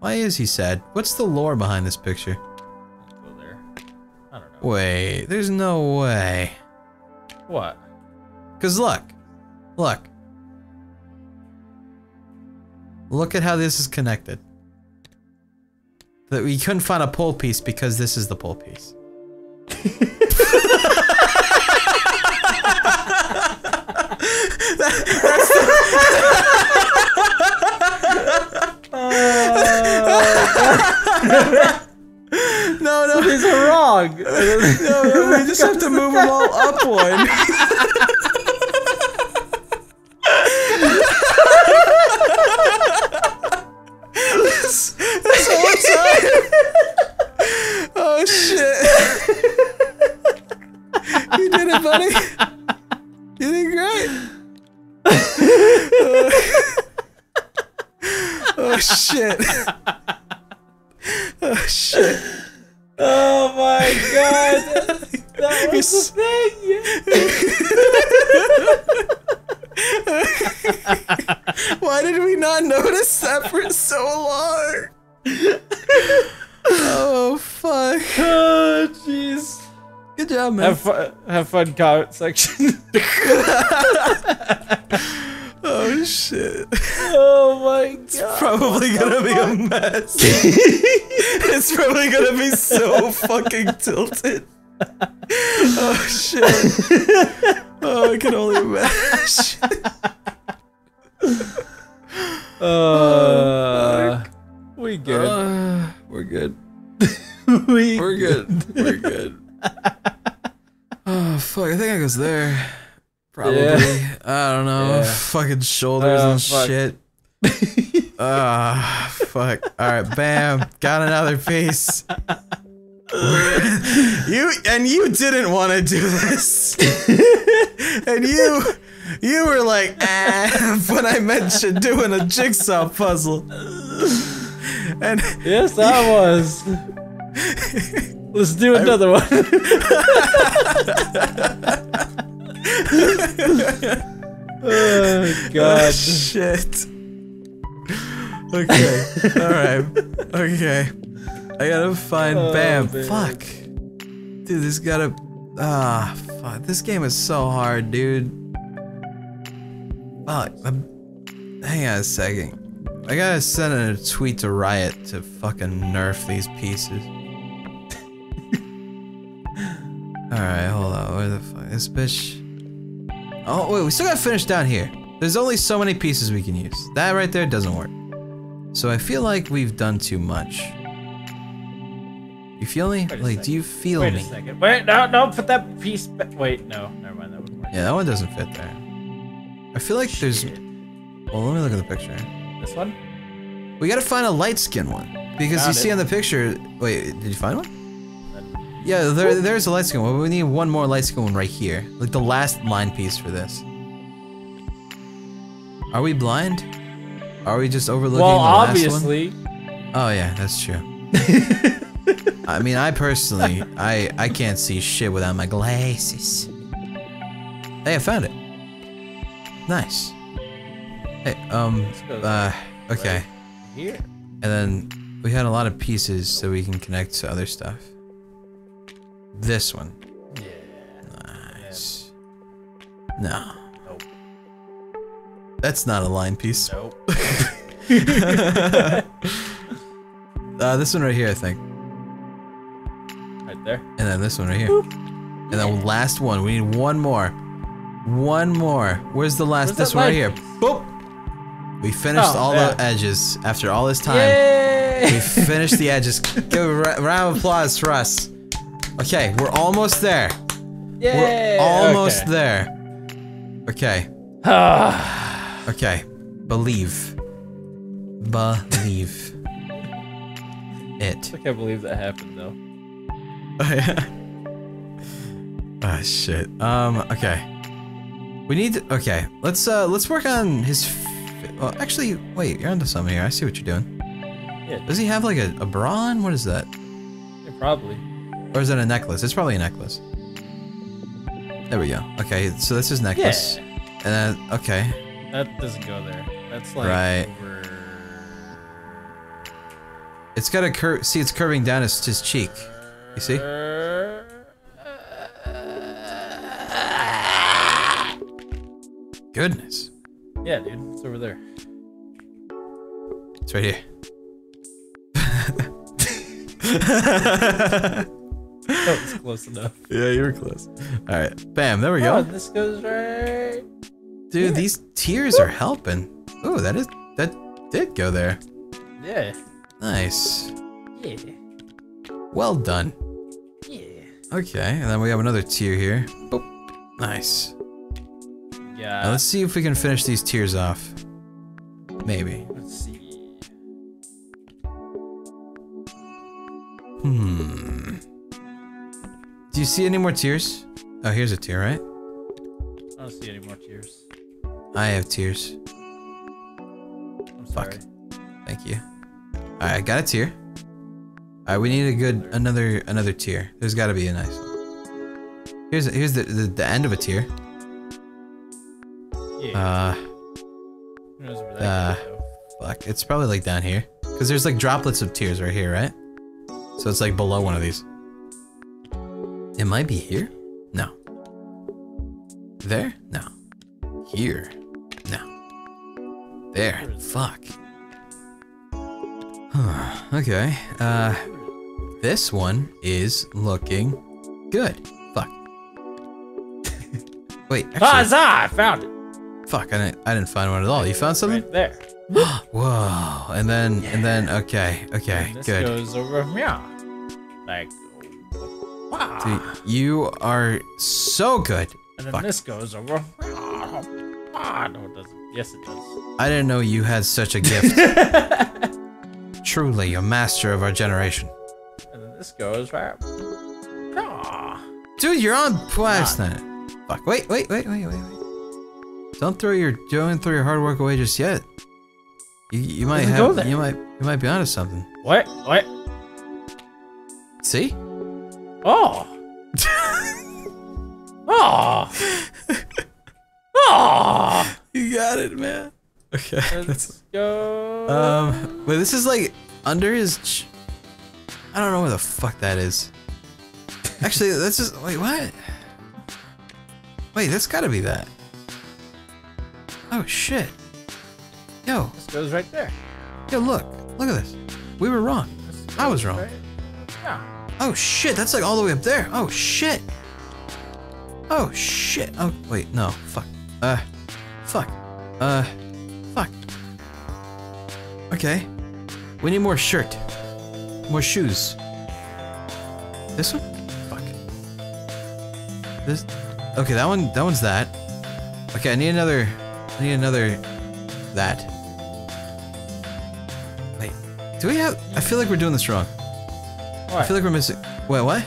Why is he sad? What's the lore behind this picture? Let's go there. I don't know. Wait, there's no way. What? Because look. Look. Look at how this is connected. That we couldn't find a pole piece because this is the pole piece. No, no, these are wrong. No, we just have to move them all up one. That's all outside. Oh shit! You did it, buddy. You did great. Oh shit. Oh shit. Oh my god. That was the thing. Why did we not notice that for so long? Oh fuck. Oh jeez. Good job, man. Have fun comment section. Oh shit. Oh my god. It's probably gonna be a mess. It's probably gonna be so fucking tilted. Oh shit. Oh, I can only imagine. We good. We're good. We're good. We're good. Oh fuck, I think I was there. Probably. Yeah. I don't know. Yeah. Fucking shoulders and fuck. Shit. Ah, fuck. Alright, bam. Got another piece. You didn't want to do this. And you were like, ah, when I mentioned doing a jigsaw puzzle. And yes, I was. Let's do another one. Oh god. Oh, shit. Okay. Alright. Okay. I gotta find bam. Baby. Fuck. Dude, this gotta fuck. This game is so hard, dude. Fuck. Hang on a second. I gotta send a tweet to Riot to fucking nerf these pieces. Alright, hold on. Where the fuck this bitch? Oh wait, we still gotta finish down here. There's only so many pieces we can use. That right there doesn't work. So I feel like we've done too much. You feel me? Like, do you feel me? Wait a second. Wait, no, no, put that piece back. Wait, no, never mind. That wouldn't work. Yeah, that one doesn't fit there. I feel like there's. Well, let me look at the picture. This one? We gotta find a light skin one because you see on the picture. Wait, did you find one? Yeah, there's a light skin one. We need one more light skin one right here. Like the last line piece for this. Are we blind? Are we just overlooking the last one? Well, obviously. Oh yeah, that's true. I mean, I personally, I can't see shit without my glasses. Hey, I found it. Nice. Hey, okay. Here. And then we had a lot of pieces so we can connect to other stuff. This one. Yeah. Nice. Yeah. No. Nope. That's not a line piece. Nope. This one right here, I think. Right there. And then this one right here. Boop. And then last one. We need one more. One more. Where's the last? Where's this one right here. Piece? Boop. We finished all the edges after all this time. Yay! We finished the edges. Give a round of applause for us. Okay, we're almost there. Yay! We're almost there. Okay. Okay. Believe. Believe. It. I can't believe that happened, though. Oh, yeah. Ah, shit. Okay. We need to, okay. Let's work on his well, actually, wait, you're onto something here. I see what you're doing. Yeah. Does he have, like, a bra on? What is that? Yeah, probably. Or is it a necklace? It's probably a necklace. There we go. Okay, so that's his necklace. Yeah. And okay. That doesn't go there. That's like right. Over It's got a curve. See, it's curving down his cheek. You see? Goodness. Yeah, dude. It's over there. It's right here. That was close enough. Yeah, you were close. Alright. Bam, there we go. This goes right. Dude, here. These tears are helping. Oh, that did go there. Yeah. Nice. Yeah. Well done. Yeah. Okay, and then we have another tier here. Boop. Nice. Yeah. Now let's see if we can finish these tiers off. Maybe. Let's see. Hmm. Do you see any more tears? Oh, here's a tear, right? I don't see any more tears. I have tears. I'm sorry. Fuck. Thank you. Alright, I got a tier. Alright, we need a good another tier. There's gotta be a nice one. Here's the end of a tier. Yeah. Who knows where that goes, though? Fuck. It's probably like down here. Cause there's like droplets of tears right here, right? So it's like below one of these. It might be here? No. There? No. Here? No. There. Fuck. Huh. Okay. This one is looking good. Fuck. Wait. Actually, huzzah! I found it. Fuck. I didn't find one at all. You found something? Right there. Whoa, and then, okay, this good. This goes over here, like, wow. Dude, you are so good. And then this goes over. No, it doesn't. Yes, it does. I didn't know you had such a gift. Truly, a master of our generation. And then this goes right. Dude, you're on blast now. Fuck! Wait! Don't throw your hard work away just yet. You might have, you might be onto something. What? See? Oh. Oh. Oh. You got it, man. Okay. Let's go. Wait, this is like under his. I don't know where the fuck that is. Actually, that's just. Wait, what? Wait, that's gotta be that. Oh shit. Yo. This goes right there. Yo, look at this. We were wrong. I was wrong. Right. Yeah. Oh shit, that's like all the way up there. Oh shit. Oh shit. Oh wait, no. Fuck. Fuck. Okay. We need more shirt. More shoes. This one? Fuck. This. Okay, that one's that. Okay, I need another that. Do we have? I feel like we're doing this wrong. Why? I feel like we're missing. Wait, what?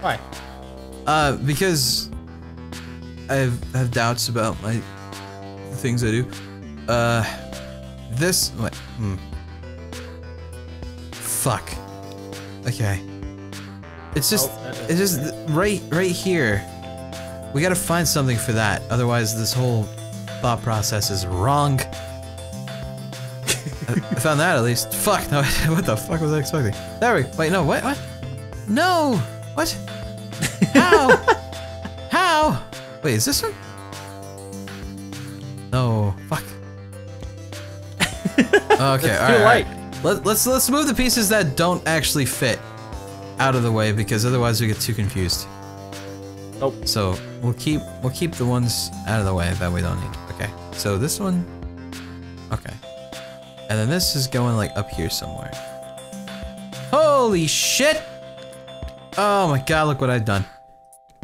Why? Because I have doubts about the things I do. This. Wait. Fuck. Okay. It's just. Oh, it's just right here. We gotta find something for that. Otherwise, this whole thought process is wrong. I found that at least. Fuck, no, what the fuck was I expecting? There we go. Wait, no, what? No! What? How? How? Wait, is this one? No, fuck. Okay, alright. Right. Let's move the pieces that don't actually fit out of the way because otherwise we get too confused. Nope. So we'll keep the ones out of the way that we don't need. Okay. So this one. Okay. And then this is going like up here somewhere. Holy shit! Oh my god, look what I've done.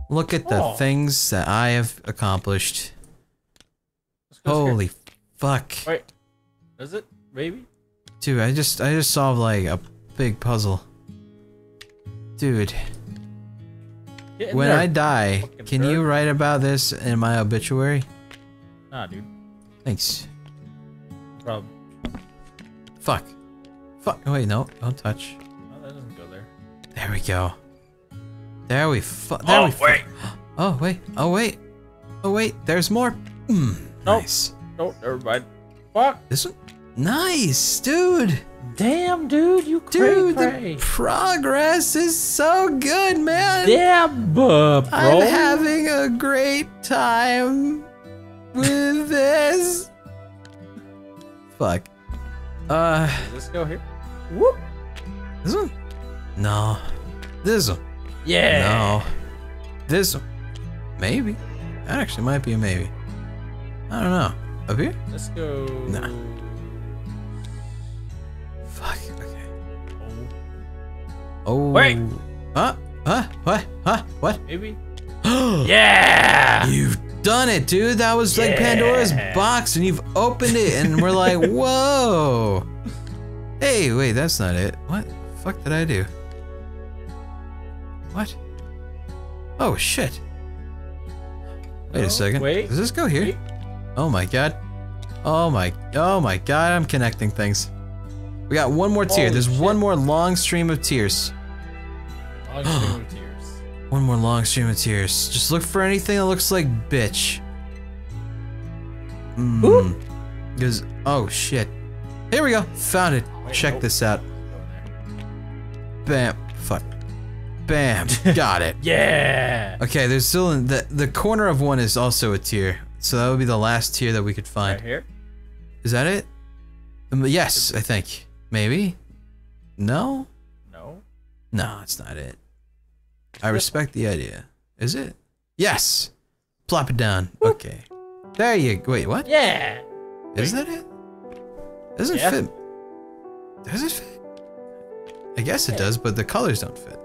Look at the things that I have accomplished. Holy fuck. Wait. Is it? Maybe? Dude, I just solved like a big puzzle. Dude. When I die, can you write about this in my obituary? Nah, dude. Thanks. No problem. Fuck. Fuck. Oh, wait, no. Don't touch. Oh, that doesn't go there. There we go. There we fuck. Oh, wait. Oh, wait. Oh, wait. Oh, wait. There's more. Nope. Nice. Nope. Never mind. Fuck. This one? Nice, dude. Damn, dude, you cray-cray. The progress is so good, man. Damn, bro. I'm having a great time with this. Fuck. Does this go here? Whoop. This one? No. This one? Yeah. No. This one? Maybe. That actually might be a maybe. I don't know. Up here? Let's go. Nah. Fuck. Okay. Oh. Wait. Huh? Huh? What? Huh? What? Maybe. Yeah. You've done it, dude. That was like Pandora's box, and you've opened it, and we're like, whoa. Hey, wait, that's not it. What the fuck did I do? What? Oh shit. Wait a second. Wait. Does this go here? Wait. Oh my god. Oh my god, I'm connecting things. We got one more tier. There's one more long stream of tears. Long stream of tears. One more long stream of tears. Just look for anything that looks like bitch. Mmm. Because oh shit. Here we go. Found it. Wait, check this out. Bam. Fuck. Bam. Got it. Yeah. Okay, there's still in the corner of one is also a tier. So that would be the last tier that we could find. Right here? Is that it? Yes, I think. Maybe? No? No? No, it's not it. I respect the idea. Is it? Yes! Plop it down. Whoop. Okay. There you go. Wait, what? Yeah! Is that it? Doesn't fit. Does it fit? I guess it does, but the colors don't fit.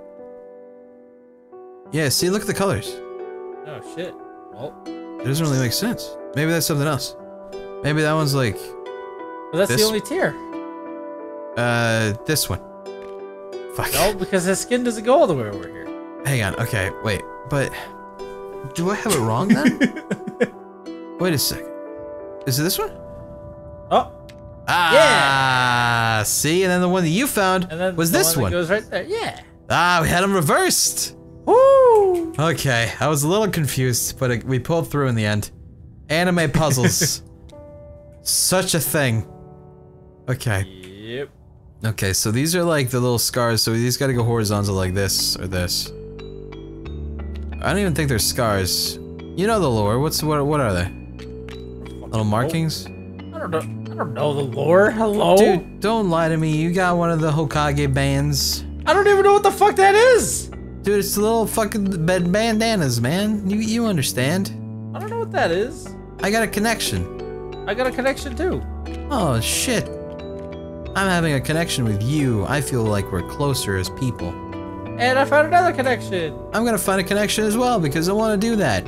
Yeah, see, look at the colors. Oh, shit. Well, it doesn't really make sense. Maybe that's something else. Maybe that one's like... Well, that's the only tier. This one. Fuck. No, because his skin doesn't go all the way over here. Hang on, okay, wait, but... Do I have it wrong then? Wait a second. Is it this one? Oh. Ah! Yeah. See, and then the one that you found was this one. That goes right there, yeah. Ah, we had them reversed! Woo! Okay, I was a little confused, but we pulled through in the end. Anime puzzles. Such a thing. Okay. Yep. Okay, so these are like the little scars, so these gotta go horizontal like this, or this. I don't even think they're scars. You know the lore, what are they? Little markings? I don't know the lore, hello? Dude, don't lie to me, you got one of the Hokage bands. I don't even know what the fuck that is! Dude, it's the little fucking bandanas, man. You understand. I don't know what that is. I got a connection. I got a connection too. Oh shit. I'm having a connection with you. I feel like we're closer as people. And I found another connection. I'm gonna find a connection as well because I want to do that.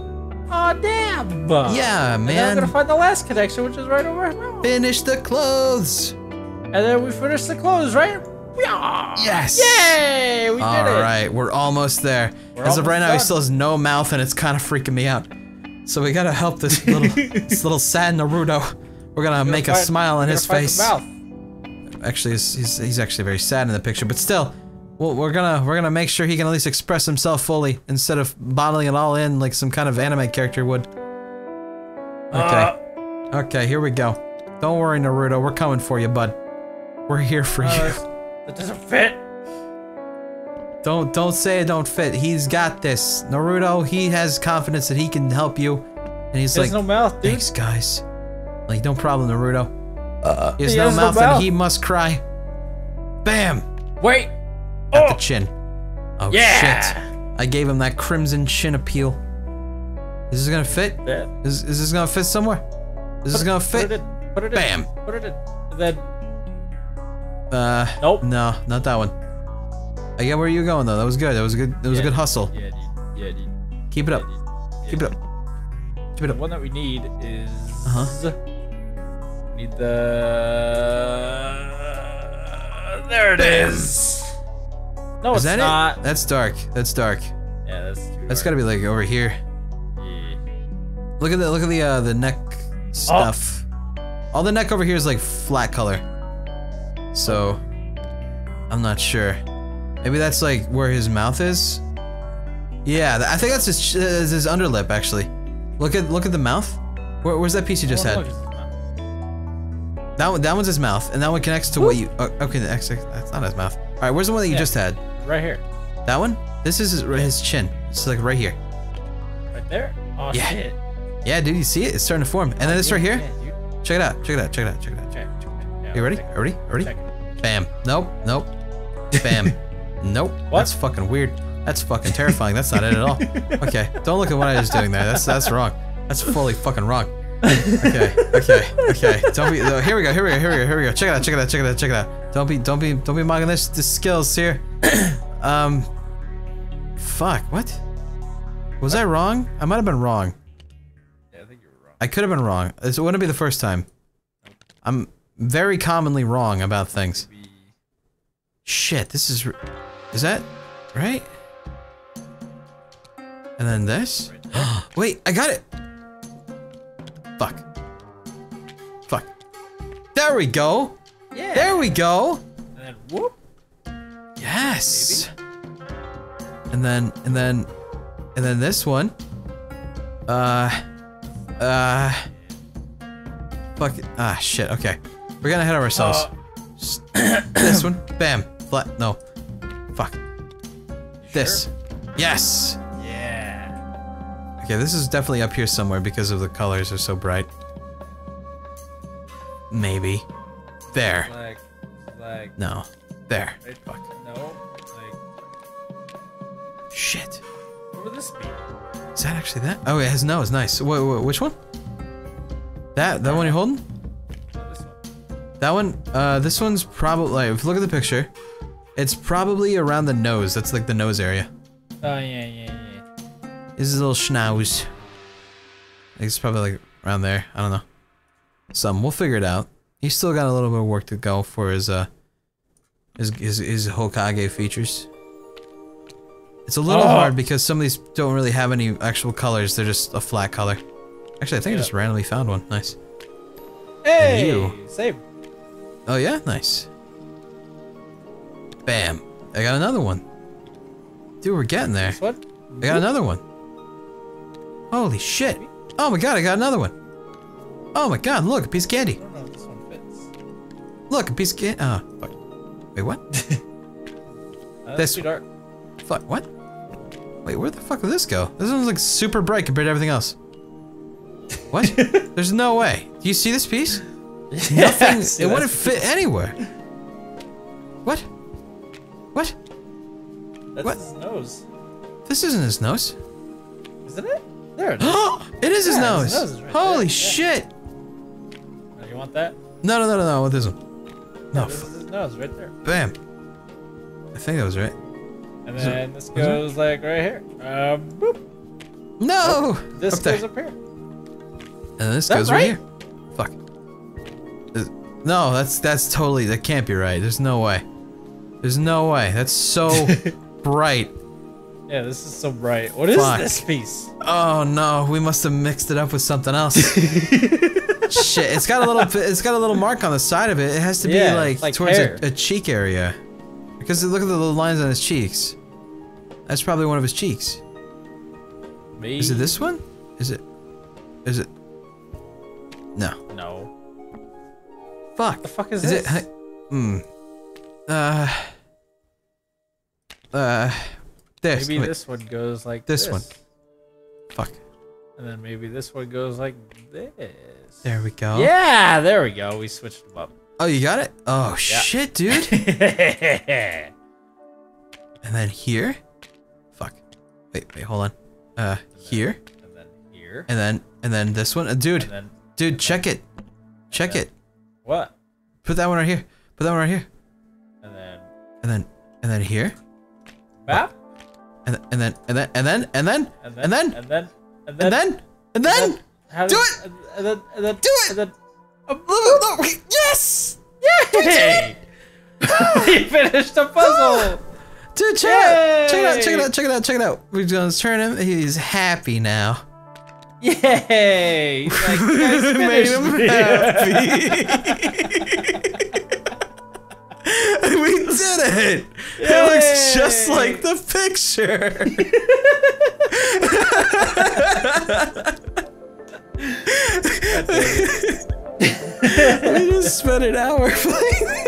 Aw, damn. Yeah, man. And then I'm gonna find the last connection, which is right over here. Finish the clothes. And then we finish the clothes, right? Yes. Yay, we did it. All right, we're almost there. As of right now, he still has no mouth, and it's kind of freaking me out. So we gotta help this little, this little sad Naruto. We're gonna make a smile on his face. Actually, he's actually very sad in the picture, but still, well, we're gonna make sure he can at least express himself fully instead of bottling it all in like some kind of anime character would. Okay, okay, here we go. Don't worry, Naruto, we're coming for you, bud. We're here for you. That doesn't fit. Don't say it don't fit. He's got this, Naruto. He has confidence that he can help you, and he's like, no mouth, dude. Thanks, guys. Like, no problem, Naruto. He has no mouth and he must cry. Bam! Wait! At the chin. Oh shit. I gave him that crimson chin appeal. Is this gonna fit? Yeah. Is this gonna fit somewhere? Is this gonna fit? Put it in. Bam! Put it in. Then... Nope. No, not that one. I get where you're going though. That was good. That was a good hustle. Yeah, dude. Yeah, dude. Keep it up. Yeah, keep it up. Keep it up. The one that we need is... Need the... There it is! No, is it's not. It? That's dark. That's dark. Yeah, that's too dark. That's gotta be like over here. Yeah. Look at the neck stuff. Oh. All the neck over here is like flat color. So... I'm not sure. Maybe that's like where his mouth is? Yeah, I think that's his underlip actually. Look at the mouth. Where's that piece you just had? That one's his mouth, and that one connects to what you. Oh, okay, the X. That's not his mouth. All right, where's the one that you just had? Right here. That one? This is his chin. It's like right here. Right there? Oh shit. Yeah, dude, you see it? It's starting to form. And then this right here. Check it out. Check it out. Check it out. Check it out. You ready? Ready? Bam. Nope. Nope. Bam. Nope. What? That's fucking weird. That's fucking terrifying. That's not it at all. Okay. Don't look at what I was doing there. That's wrong. That's fully fucking wrong. Okay. Okay. Okay. Don't be. Here we go. Here we go. Here we go. Here we go. Check it out. Check it out. Check it out. Check it out. Don't be mocking this. The skills here. Fuck. What? Was I wrong? I might have been wrong. Yeah, I think you were wrong. I could have been wrong. This wouldn't be the first time. I'm very commonly wrong about things. Maybe. Shit. This is. Is that right? And then this? Right. Wait, I got it! Fuck. Fuck. There we go! Yeah! There we go! And then whoop! Yes! Maybe. And then this one. Fuck it. Ah, shit, okay. We're gonna hit ourselves. This one. Bam. Flat. No. Fuck. This. Sure? Yes! Okay, this is definitely up here somewhere because of the colors are so bright. Maybe. There. Like no. There. Like, fuck. No. Like. Shit. What would this be? Is that actually that? Oh, it has no. It's nice. Wait, which one? That one you're holding? No, this one. That one. This one's probably. Like, if you look at the picture, it's probably around the nose. That's like the nose area. Oh yeah. This is a little schnauz. I think it's probably like around there. I don't know. We'll figure it out. He's still got a little bit of work to go for his Hokage features. It's a little hard because some of these don't really have any actual colors. They're just a flat color. Actually, I think I just randomly found one. Nice. Hey! You. Save. Oh yeah? Nice. Bam. I got another one. Dude, we're getting there. What? I got another one. Holy shit! Oh my god, I got another one! Oh my god, look, a piece of candy! I don't know if this one fits. Look, a piece of candy. Fuck. Wait, what? That's too dark. Fuck, what? Wait, where the fuck did this go? This one's like super bright compared to everything else. What? There's no way. Do you see this piece? Nothing. It wouldn't fit anywhere. What? What? That's his nose. This isn't his nose. Isn't it? There it is. It is his nose. His nose is right Holy shit! Oh, you want that? No. What is it? No. This is his nose right there. Bam. I think that was right. And then this goes like right here. Boop. No. This goes up here. And then this goes right here. Fuck. No, that's totally that can't be right. There's no way. There's no way. That's so bright. Yeah, this is so bright. What Fuck. Is this piece? Oh no, we must have mixed it up with something else. Shit, it's got a little mark on the side of it. It has to be like towards a cheek area, because look at the little lines on his cheeks. That's probably one of his cheeks. Maybe. Is it this one? Is it? No. No. Fuck. What the fuck is this? This. Maybe this one goes like this. This one. Fuck. And then maybe this one goes like this. There we go. Yeah, there we go. We switched them up. Oh, you got it? Oh, shit, dude. And then here? Fuck. Wait, hold on. Here? And then here? And then this one? Dude. Dude, check it. Check it. What? Put that one right here. Put that one right here. And then here? Bap? And then do it! And then do it! Yes! Yay! We finished the puzzle! Dude, check it out. We're gonna turn him, he's happy now. Yay! He's like, you guys made him happy! We did it! Yay. It looks just like the picture! We just spent an hour playing.